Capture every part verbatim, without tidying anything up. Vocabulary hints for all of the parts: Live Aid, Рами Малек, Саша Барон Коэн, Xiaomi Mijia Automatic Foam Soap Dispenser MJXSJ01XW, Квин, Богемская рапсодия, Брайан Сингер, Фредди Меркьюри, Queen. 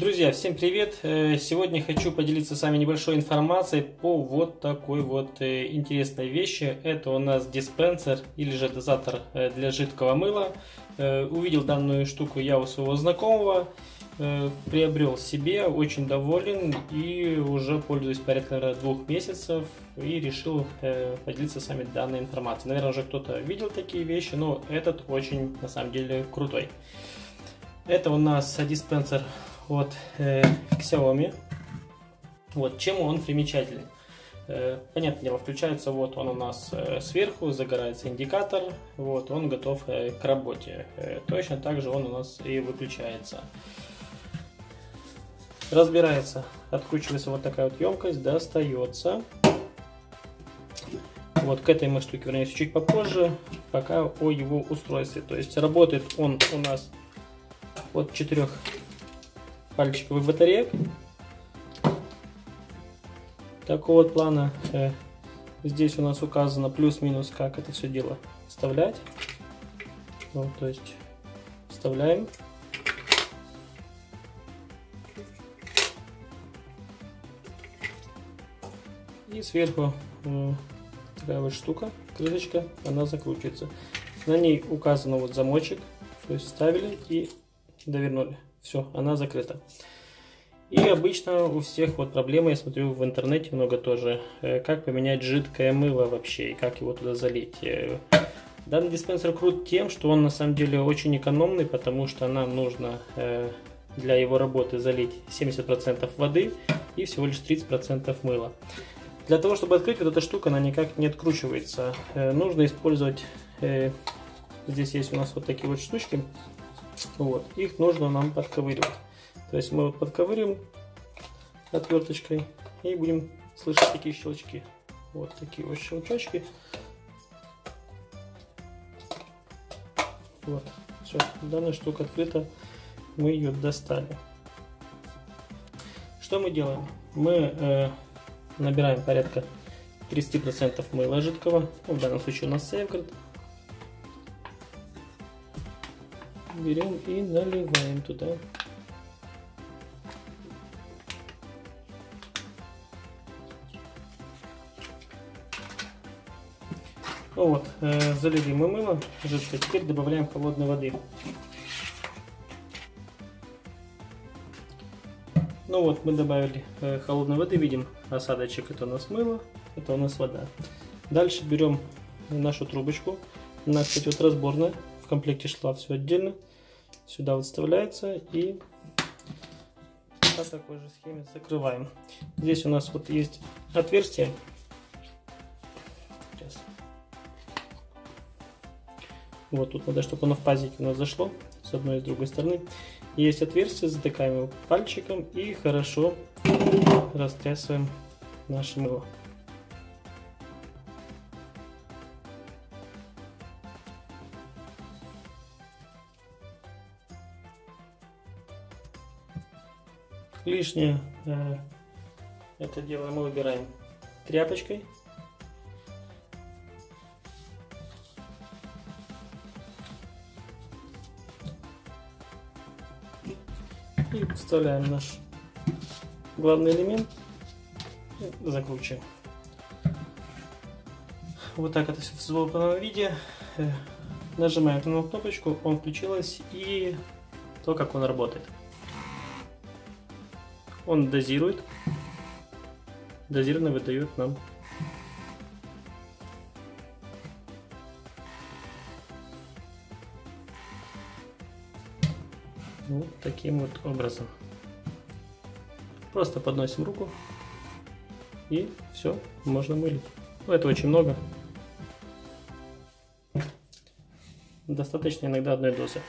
Друзья, всем привет! Сегодня хочу поделиться с вами небольшой информацией по вот такой вот интересной вещи. Это у нас диспенсер или же дозатор для жидкого мыла. Увидел данную штуку я у своего знакомого, приобрел себе, очень доволен и уже пользуюсь порядка, наверное, двух месяцев и решил поделиться с вами данной информацией. Наверное, уже кто-то видел такие вещи, но этот очень, на самом деле, крутой. Это у нас диспенсер от э, Xiaomi. Вот чем он примечателен. Э, понятное дело, включается вот он у нас э, сверху, загорается индикатор, вот он готов э, к работе. Э, точно так же он у нас и выключается. Разбирается, откручивается вот такая вот емкость, достается. Вот к этой мы штуке вернемся чуть попозже, пока о его устройстве. То есть работает он у нас от четырех пальчиковых батареек такого вот плана. Здесь у нас указано плюс-минус, как это все дело вставлять. Вот, то есть вставляем. И сверху такая вот штука, крышечка, она закручивается. На ней указано вот замочек, то есть вставили и довернули. Все, она закрыта. И обычно у всех вот проблемы, я смотрю в интернете много тоже, как поменять жидкое мыло вообще и как его туда залить. Данный диспенсер крут тем, что он на самом деле очень экономный, потому что нам нужно для его работы залить семьдесят процентов воды и всего лишь тридцать процентов мыла. Для того, чтобы открыть, вот эта штука, она никак не откручивается. Нужно использовать, здесь есть у нас вот такие вот штучки. Вот, их нужно нам подковыривать. То есть мы вот подковырим отверточкой и будем слышать такие щелчки. Вот такие вот щелчочки. Вот, все, данная штука открыта, мы ее достали. Что мы делаем? Мы э, набираем порядка тридцать процентов мыла жидкого, ну, в данном случае у нас Safeguard. Берем и наливаем туда. Ну вот, э, залили мы мыло жидкое, теперь добавляем холодной воды. Ну вот, мы добавили э, холодной воды, видим осадочек, это у нас мыло, это у нас вода. Дальше берем нашу трубочку, она, кстати, вот разборная, в комплекте шла все отдельно. Сюда вот вставляется и по такой же схеме закрываем. Здесь у нас вот есть отверстие. Сейчас. Вот тут надо, чтобы оно в пазике у нас зашло с одной и с другой стороны. Есть отверстие, затыкаем его пальчиком и хорошо растрясываем наше мыло. Лишнее э, это дело мы выбираем тряпочкой. И вставляем наш главный элемент. Закручиваем. Вот так это все в сложенном виде. Э, нажимаем на кнопочку, он включилась и то, как он работает. Он дозирует, дозированно выдает нам. Вот таким вот образом. Просто подносим руку и все, можно мылить. Но это очень много. Достаточно иногда одной дозы.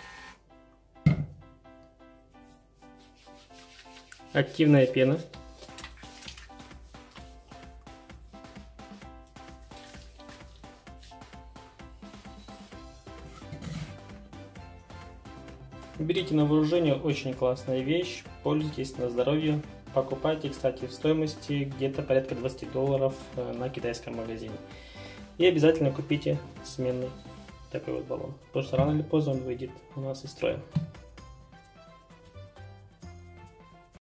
Активная пена. Берите на вооружение, очень классная вещь, пользуйтесь на здоровье. Покупайте, кстати, в стоимости где-то порядка двадцати долларов на китайском магазине. И обязательно купите сменный такой вот баллон, потому что рано или поздно он выйдет у нас из строя.